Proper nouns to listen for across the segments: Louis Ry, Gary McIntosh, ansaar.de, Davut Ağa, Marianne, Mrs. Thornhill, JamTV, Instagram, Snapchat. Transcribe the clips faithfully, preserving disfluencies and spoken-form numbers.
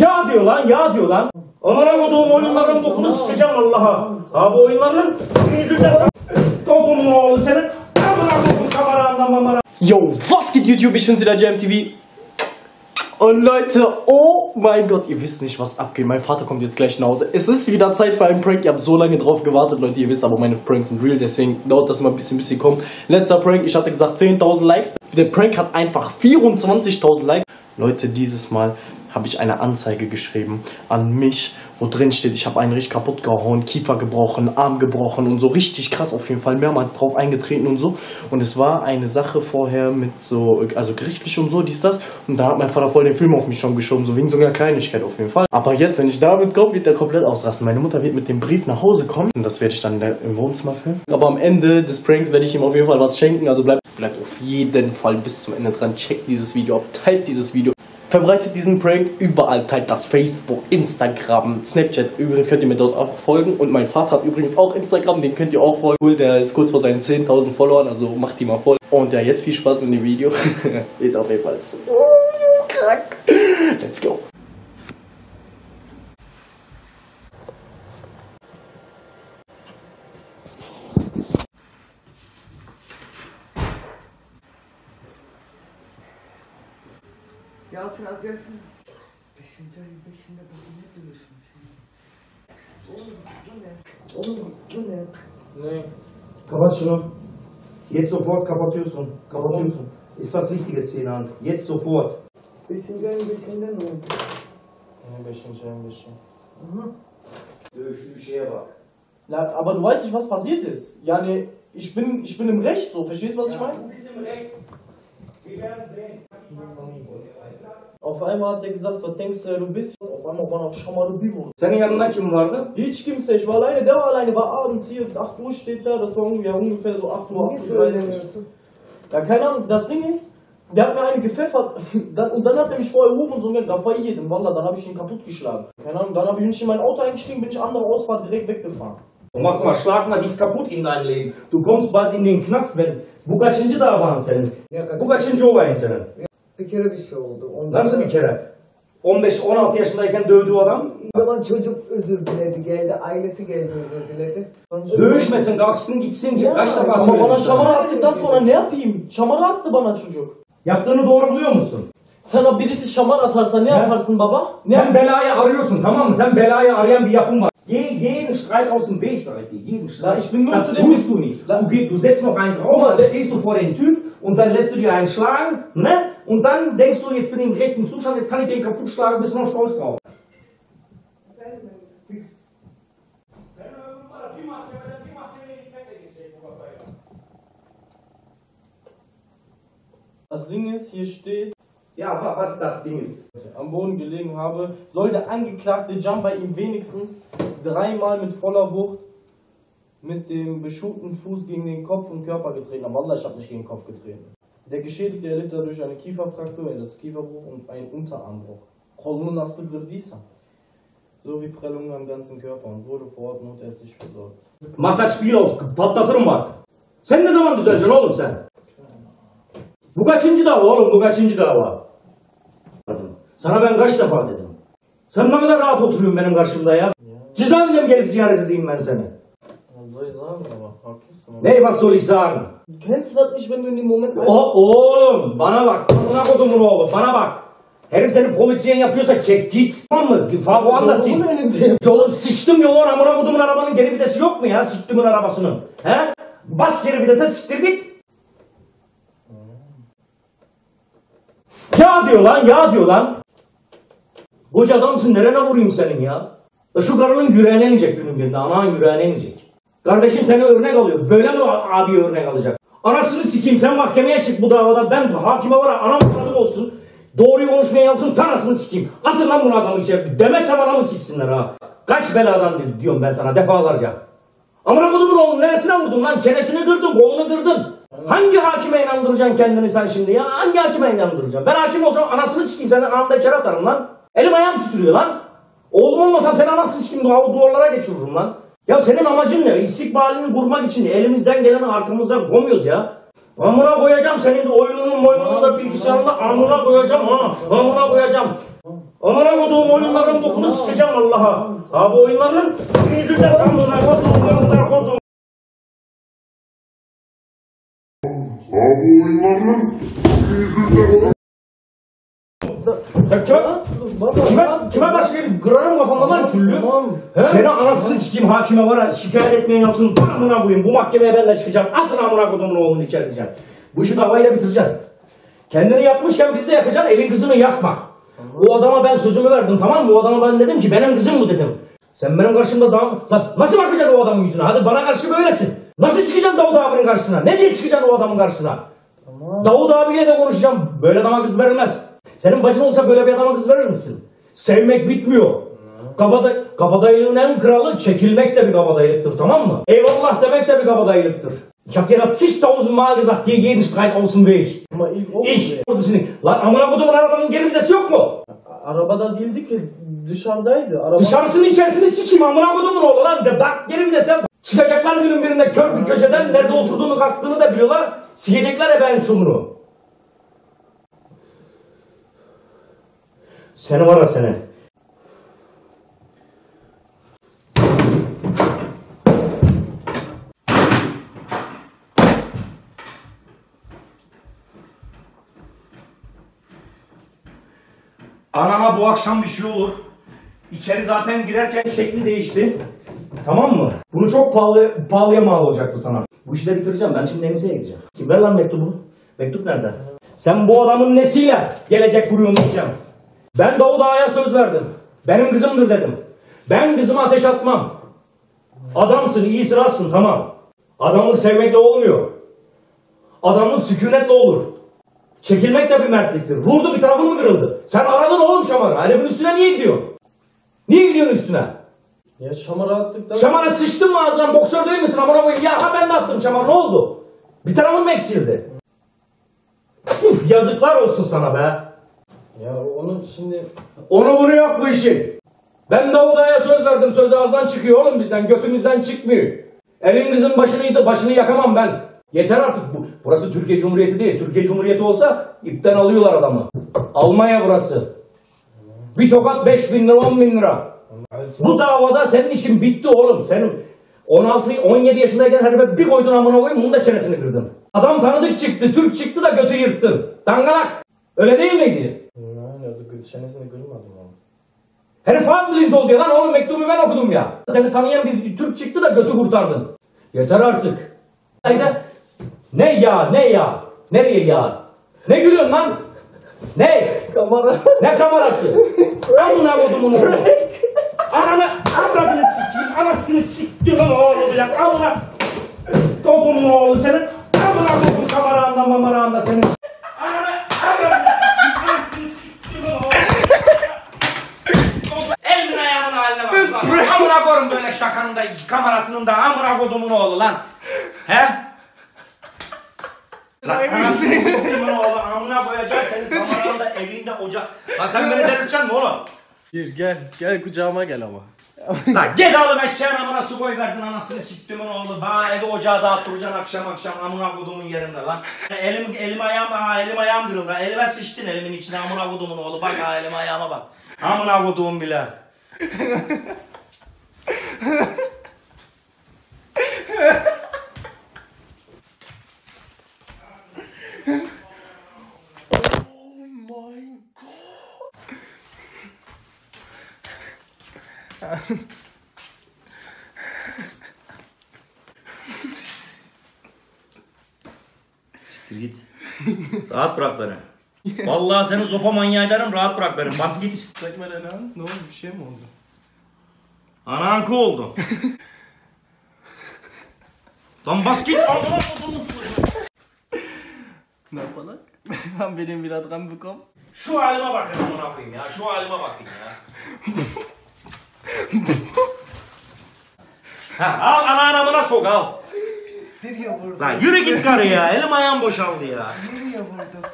Ya diyor lan, ya diyor lan. Amına koduğum oyunların bokunu sıkacağım Allah'a. Abi oyunların yüzünden topumun oğlu senin. Amına koduğum kamerandan mamara. Yo, was geht YouTube? Ich bin's wieder, JamTV. Und Leute, oh mein Gott, ihr wisst nicht, was abgeht. Mein Vater kommt jetzt gleich nach Hause. Es ist wieder Zeit für einen Prank. Ihr habt so lange drauf gewartet, Leute. Ihr wisst aber, meine Pranks sind real. Deswegen dauert das immer ein bisschen, bisschen kommen. Letzter Prank, ich hatte gesagt zehntausend Likes. Der Prank hat einfach vierundzwanzigtausend Likes. Leute, dieses Mal habe ich eine Anzeige geschrieben an mich, wo drin steht, ich habe einen richtig kaputt gehauen, Kiefer gebrochen, Arm gebrochen und so richtig krass auf jeden Fall, mehrmals drauf eingetreten und so. Und es war eine Sache vorher mit so, also gerichtlich und so, dies, das. Und da hat mein Vater voll den Film auf mich schon geschoben, so wegen so einer Kleinigkeit auf jeden Fall. Aber jetzt, wenn ich damit komme, wird er komplett ausrasten. Meine Mutter wird mit dem Brief nach Hause kommen und das werde ich dann im Wohnzimmer filmen. Aber am Ende des Pranks werde ich ihm auf jeden Fall was schenken, also bleibt, bleibt auf jeden Fall bis zum Ende dran. Checkt dieses Video ab, teilt dieses Video. Verbreitet diesen Prank überall, teilt das Facebook, Instagram, Snapchat. Übrigens könnt ihr mir dort auch folgen. Und mein Vater hat übrigens auch Instagram, den könnt ihr auch folgen. Cool, der ist kurz vor seinen zehntausend Followern, also macht die mal voll. Und ja, jetzt viel Spaß mit dem Video. Geht auf jeden Fall so krank. Let's go. Yalçın az gelsene. Beşinci ayın beşinde beni ne dövüşmüş? Oğlum bu ne? Oğlum bu ne? Ne? Kapat şunu. Jetzt sofort kapatıyorsun. Kapatıyorsun. Ist was Wichtiges hier in Hand. Jetzt sofort. Beşinci ayın beşinde ne oldu? Ne beşinci ayın beşinde? Hı. Dövüştüğü şeye bak. Na, aber du weißt nicht was passiert ist. Yani ich bin ich bin im Recht so. Verstehst du was ich meine? Ja, du bist im Recht. Wir werden sehen. Auf einmal hat er gesagt, was denkst du, du bist? Auf einmal war noch Şamalubivo. Senin yanında kim vardı? Hiç kimse, ich war alleine, der war alleine, war abends hier, acht Uhr steht da, das war ungefähr, ungefähr so acht Uhr, acht Uhr dreißig. Ja, keine Ahnung, das Ding ist, der hat mir eine gepfeffert, dann, und dann hat er mich vorher hoch und so, da war ich jedem Wander, dann habe ich ihn kaputt geschlagen. Keine Ahnung, dann habe ich nicht in mein Auto eingestiegen, bin ich andere Ausfahrt direkt weggefahren. Und mach mal, schlag mal dich kaputt in dein Leben. Du kommst bald in den Knast, wenn... Bu kaçıncı davan senin? Bu kaçıncı olayın senin? Bir kere bir şey oldu. Nasıl bir kere? on beş on altı yaşındayken dövdüğü adam. O zaman çocuk özür diledi geldi, ailesi geldi özür diledi. Dövüşmesin, kalksın gitsin. Ya, kaç defa söyledim. Ama bana şamara attıktan sonra ne yapayım? Şamara attı bana çocuk. Yaptığını doğru buluyor musun? Sana birisi şamar atarsa ne He? yaparsın baba? Ne Sen yaparsın? Belayı arıyorsun, tamam mı? Sen belayı arayan bir yapım var. Jeden Streit aus dem Weg, sag ich dir, jeden Streit. Ich bin nur das zu dem tust du nicht. Du, gehst, du setzt noch einen drauf, dann stehst du vor den Typ und dann lässt du dir einen schlagen, ne? Und dann denkst du, jetzt bin ich im rechten Zustand, jetzt kann ich den kaputt schlagen, bist du noch stolz drauf. Das Ding ist, hier steht... Ja, aber was das Ding ist. Am Boden gelegen habe, soll der angeklagte Jump bei ihm wenigstens dreimal mit voller Wucht mit dem beschuhten Fuß gegen den Kopf und Körper getreten. Aber Allah, ich habe nicht gegen den Kopf getreten. Der Geschädigte erlitt dadurch eine Kieferfraktur, das Kieferbruch und einen Unterarmbruch. So wie Prellungen am ganzen Körper und wurde vor Ort notärztlich versorgt. Mach das Spiel auf, patlatırım bak. Sen ne zaman düzeleceksin oğlum sen? Bu kaçıncı dava oğlum, bu kaçıncı dava? Sana ben kaç defa dedim. Sen ne kadar rahat oturuyorsun benim karşımda ya. Cezaevine mi gelip ziyaret edeyim ben seni? Ne, was soll ich sagen? Kennst du das nicht, wenn du in dem Moment... Oh, oğlum, bana bak. Bana kodumun oğlum, bana bak. Herif seni polisiyen yapıyorsa çek git. Tamam mı? Fabuandasın. Oğlum sıçtım ya oğlum, bana kodumun arabanın geri vitesi yok mu ya? Sıçtımın arabasının. He? Bas geri vitese, siktir git. Ya diyor lan, ya diyor lan. Koca adamsın, nerene vurayım senin ya? Şu karının yüreğine inecek günün birinde, ananın yüreğine inecek. Kardeşim seni örnek alıyor, böyle mi abi örnek alacak? Anasını sikeyim, sen mahkemeye çık bu davada, ben hakime var ya, anam kadın olsun. Doğruyu konuşmaya yansın, tanasını sikeyim. Atın lan bunu adamı içeri, demezsem anamı siksinler ha. Kaç beladan diyorum ben sana defalarca. Amına kodumun oğlum, neresine vurdun lan? Çenesini kırdın, kolunu kırdın. Hangi hakime inandıracaksın kendini sen şimdi ya? Hangi hakime inandıracaksın? Ben hakim olsam anasını sikeyim senden, anamda içeri atarım lan. Elim ayağım titriyor lan. Oğlum olmasan sen anasını sikeyim duvarlara geçiririm lan. Ya senin amacın ne? İstikbalini kurmak için elimizden geleni arkamızdan koymuyoruz ya. Amına koyacağım senin oyununun boynunun da bilgisayarında amına koyacağım ha. Amına koyacağım. Onlara koduğum oyunların kokunu sıkacağım Allah'a. Abi oyunların yüzünden kanlılar koduğum oyunlar koduğum. Abi oyunların yüzünden. Sen kime? Kime, kime taşıyayım? Kırarım kafamda lan küllü. Seni anasını sikeyim hakime var ha. Şikayet etmeyin atın. Dur amına koyayım. Bu mahkemeye ben de çıkacağım. Atın amına kodumun oğlunu içeri diyeceğim. Bu işi davayla bitireceksin. Kendini yakmışken biz de yakacaksın. Elin kızını yakma. O adama ben sözümü verdim tamam mı? O adama ben dedim ki benim kızım bu dedim. Sen benim karşımda daha... Lan nasıl bakacaksın o adamın yüzüne? Hadi bana karşı böylesin. Nasıl çıkacaksın Davut abinin karşısına? Ne diye çıkacaksın o adamın karşısına? Tamam. Davut abiyle de konuşacağım. Böyle adama kız verilmez. Senin bacın olsa böyle bir adama kız verir misin? Sevmek bitmiyor. Kabada, kabadayılığın en kralı çekilmek de bir kabadayılıktır tamam mı? Eyvallah demek de bir kabadayılıktır. Ich hab zigtausend Mal gesagt, geh jeden Streit aus dem Weg. Ama ilk o ich. Lan amına kodumun arabanın geri vitesi yok mu? Arabada değildi ki dışarıdaydı. Araba... Dışarısının içerisini sikeyim amına kodumun oğlu lan. De bak geri vitese çıkacaklar günün birinde kör bir köşeden nerede oturduğunu kalktığını da biliyorlar. Sikecekler efendim şunu. Seni var ya seni. Anana bu akşam bir şey olur. İçeri zaten girerken şekli değişti. Tamam mı? Bunu çok pahalı, pahalıya mal olacak bu sana. Bu işi de bitireceğim. Ben şimdi Emise'ye gideceğim. Ver lan mektubu. Mektup nerede? Sen bu adamın nesiyle gelecek kuruyorsun diyeceğim. Ben Davut Ağa'ya söz verdim. Benim kızımdır dedim. Ben kızıma ateş atmam. Adamsın, iyi sırasın tamam. Adamlık sevmekle olmuyor. Adamlık sükunetle olur. Çekilmek de bir mertliktir. Vurdu bir tarafın mı kırıldı? Sen aradın oğlum şamarı. Herifin üstüne niye gidiyorsun? Niye gidiyorsun üstüne? Ya şamara attık da... Şamara sıçtın mı ağzından? Boksör değil misin? Amına koyayım. Ya ha ben de attım şamar. Ne oldu? Bir tarafın mı eksildi? Uf, yazıklar olsun sana be. Ya onu şimdi... Onu bunu yok bu işin. Ben Davut Ağa'ya söz verdim. Söz ağızdan çıkıyor oğlum bizden. Götümüzden çıkmıyor. Elimizin başını, başını yakamam ben. Yeter artık. Bu. Burası Türkiye Cumhuriyeti değil. Türkiye Cumhuriyeti olsa ipten alıyorlar adamı. Almanya burası. Bir tokat beş bin lira, on bin lira. Bu davada senin işin bitti oğlum. Senin on altı on yedi yaşındayken herife bir koydun amına koyayım bunun da çenesini kırdın. Adam tanıdık çıktı. Türk çıktı da götü yırttı. Dangalak. Öyle değil miydi? Çenesini kırmadım oğlum. Herif hamilint oldu ya lan oğlum mektubu ben okudum ya. Seni tanıyan bir Türk çıktı da götü kurtardın. Yeter artık. Ne ya ne ya? Nereye ya? Ne gülüyorsun lan? Ne? Kamera. Ne kamerası? Amına kodumun oğlu. Ananı avradını sikeyim. Anasını siktir lan oğlu bile. Amına kodumun oğlu senin. Amına kodum kameranda mameranda senin. Ananı avradını sikeyim. Anasını siktir lan oğlu. Elimin ayağının haline bak lan. Amına korum böyle şakanın da kamerasının da amına kodumun oğlu lan. He? Lan anasını sikeyim oğlum, amına koyacağım seni kameranda, evinde, ocağı. Lan sen beni delirteceksin mi oğlum? Gir gel, gel kucağıma gel ama. Lan gel oğlum eşeğin amına su koyverdin anasını siktimin oğlu. Bana evi ocağı dağıttıracaksın akşam akşam amına kodumun yerinde lan. Elim, elim ayağım, ha elim ayağım kırıldı. Elime sıçtın elimin içine amına kodumun oğlu. Bak ha elim ayağıma bak. Amına kodumun bile. Siktir git. Rahat bırak beni. Vallahi seni sopa manyağı ederim, rahat bırak beni. Bas git. Ne oldu? Bir şey mi oldu? Ananku oldu. Lan bas git. Ne yapalım? Ben benim bir adam bu kom. Şu halime bakın amına koyayım ya. Şu halime bakın ya. Ha, al ana anamına sok al. Nereye vurdu? Lan yürü git karı ya. Elim ayağım boşaldı ya. Nereye vurdu?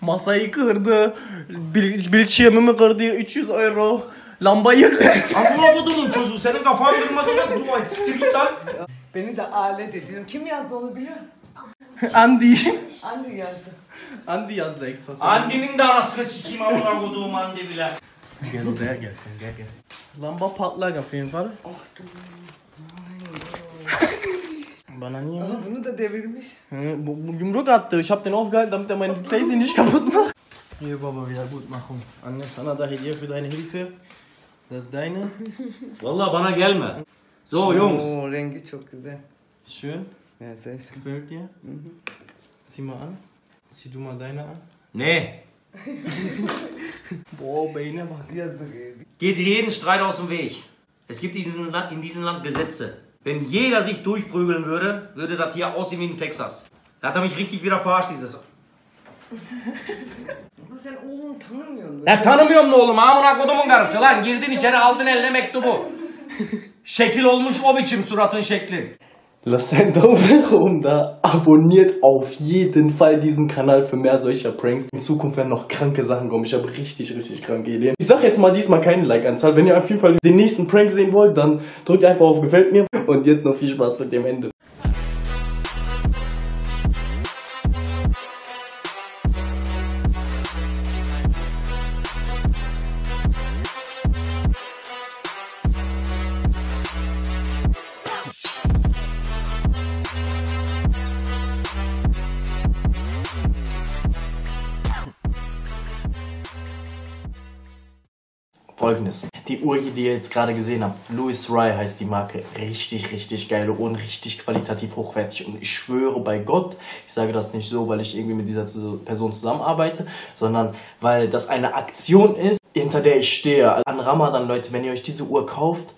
Masayı kırdı. Bil Bilçiyemimi kırdı. üç yüz euro. Lambayı kırdı. Amına kodumun çocuğu. Senin kafanı kırmadın ya. Durma. Siktir git lan. Beni de alet ediyorsun. Kim yazdı onu biliyor musun? Andy. Andy yazdı. Andy yazdı eksas. Andy'nin de anasını sikeyim amına koduğum Andy bile. Gel odaya gel sen gel gel. Lamba patlar ya film var. Bana niye? Ama bunu da devirmiş. Hm, bu Yumruk attı. Ich hab den aufgehalten, damit er meinen Playsee nicht kaputt macht. Hier Baba, Wiedergutmachung. Anne sana da Hediye für deine Hilfe. Das ist deine. Vallahi bana gelme. So Jungs. Oo, rengi çok güzel. Schön. Ja, sehr schön. Gefällt dir? Mhm. Zieh mal an. Zieh du mal deine an. Nee. Boah, Beine macht ja so. Geht jeden Streit aus dem Weg. Es gibt in diesem Land, in diesem Land Gesetze. Wenn jeder sich durchprügeln würde, würde das hier aussehen wie in Texas. Da hat er mich richtig wieder verarscht, dieses... Sen oğlunu tanımıyorsun. Ya tanımıyorum ne oğlum? Amına kodumun karısı lan. Girdin içeri aldın eline mektubu. Şekil olmuş o biçim suratın şekli. Lasst einen Daumen nach oben da, abonniert auf jeden Fall diesen Kanal für mehr solcher Pranks. In Zukunft werden noch kranke Sachen kommen. Ich habe richtig, richtig kranke Ideen. Ich sage jetzt mal diesmal keine Like-Anzahl. Wenn ihr auf jeden Fall den nächsten Prank sehen wollt, dann drückt einfach auf Gefällt mir. Und jetzt noch viel Spaß mit dem Ende. Folgendes. Die Urgi, die ihr jetzt gerade gesehen habt, Louis Ry heißt die Marke. Richtig, richtig geile Uhren, richtig qualitativ hochwertig. Und ich schwöre bei Gott, ich sage das nicht so, weil ich irgendwie mit dieser Person zusammenarbeite, sondern weil das eine Aktion ist, hinter der ich stehe. An Ramadan, Leute, wenn ihr euch diese Uhr kauft,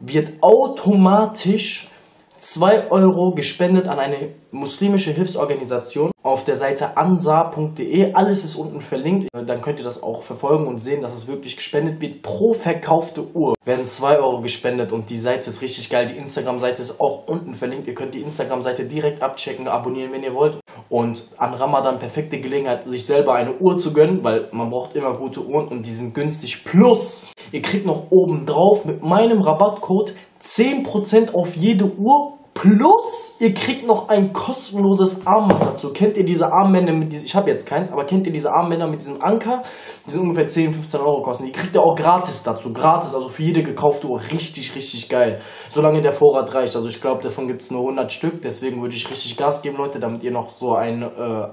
wird automatisch zwei Euro gespendet an eine muslimische Hilfsorganisation auf der Seite ansaar punkt de. Alles ist unten verlinkt. Dann könnt ihr das auch verfolgen und sehen, dass es wirklich gespendet wird. Pro verkaufte Uhr werden zwei Euro gespendet und die Seite ist richtig geil. Die Instagram-Seite ist auch unten verlinkt. Ihr könnt die Instagram-Seite direkt abchecken, abonnieren, wenn ihr wollt. Und an Ramadan perfekte Gelegenheit, sich selber eine Uhr zu gönnen, weil man braucht immer gute Uhren und die sind günstig. Plus, ihr kriegt noch oben drauf mit meinem Rabattcode zehn Prozent auf jede Uhr plus ihr kriegt noch ein kostenloses Armband dazu. Kennt ihr diese Armbänder mit diesem, ich habe jetzt keins, aber kennt ihr diese Armbänder mit diesem Anker? Die sind ungefähr zehn, fünfzehn Euro kosten. Die kriegt ihr auch gratis dazu. Gratis, also für jede gekaufte Uhr. Richtig, richtig geil. Solange der Vorrat reicht. Also ich glaube, davon gibt es nur hundert Stück. Deswegen würde ich richtig Gas geben, Leute, damit ihr noch so ein äh,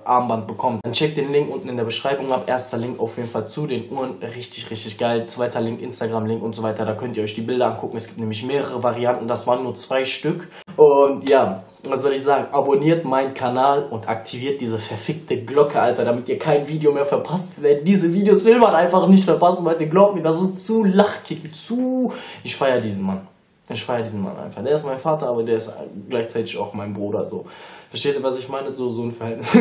Armband bekommt. Dann checkt den Link unten in der Beschreibung ab. Erster Link auf jeden Fall zu den Uhren. Richtig, richtig geil. Zweiter Link, Instagram-Link und so weiter. Da könnt ihr euch die Bilder angucken. Es gibt nämlich mehrere Varianten. Das waren nur zwei Stück. Und ja, was soll ich sagen, abonniert meinen Kanal und aktiviert diese verfickte Glocke, Alter, damit ihr kein Video mehr verpasst. Wenn diese Videos will man einfach nicht verpassen, Leute, glaubt mir, das ist zu lachkick, zu... Ich feiere diesen Mann. Ich feiere diesen Mann einfach. Der ist mein Vater, aber der ist gleichzeitig auch mein Bruder, so. Versteht ihr, was ich meine? So, so ein Verhältnis.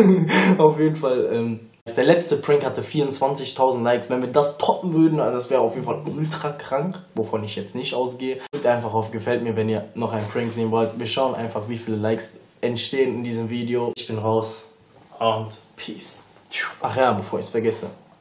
Auf jeden Fall, ähm... der letzte Prank hatte vierundzwanzigtausend Likes. Wenn wir das toppen würden, also das wäre auf jeden Fall ultra krank, wovon ich jetzt nicht ausgehe. Drückt einfach auf Gefällt mir, wenn ihr noch einen Prank sehen wollt. Wir schauen einfach, wie viele Likes entstehen in diesem Video. Ich bin raus und Peace. Ach ja, bevor ich es vergesse.